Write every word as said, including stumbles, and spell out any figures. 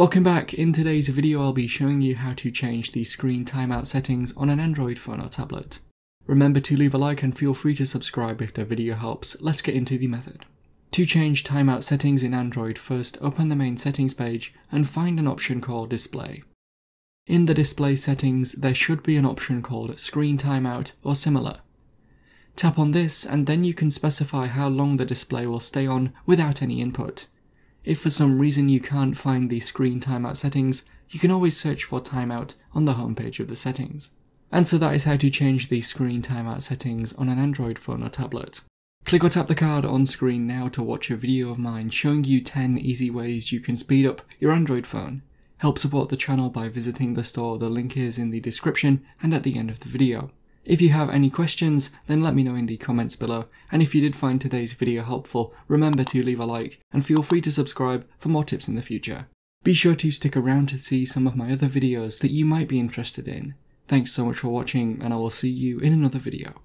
Welcome back. In today's video I'll be showing you how to change the screen timeout settings on an Android phone or tablet. Remember to leave a like and feel free to subscribe if the video helps. Let's get into the method. To change timeout settings in Android, first open the main settings page and find an option called Display. In the display settings there should be an option called Screen Timeout or similar. Tap on this and then you can specify how long the display will stay on without any input. If for some reason you can't find the screen timeout settings, you can always search for timeout on the homepage of the settings. And so that is how to change the screen timeout settings on an Android phone or tablet. Click or tap the card on screen now to watch a video of mine showing you ten easy ways you can speed up your Android phone. Help support the channel by visiting the store, the link is in the description and at the end of the video. If you have any questions, then let me know in the comments below, and if you did find today's video helpful, remember to leave a like, and feel free to subscribe for more tips in the future. Be sure to stick around to see some of my other videos that you might be interested in. Thanks so much for watching, and I will see you in another video.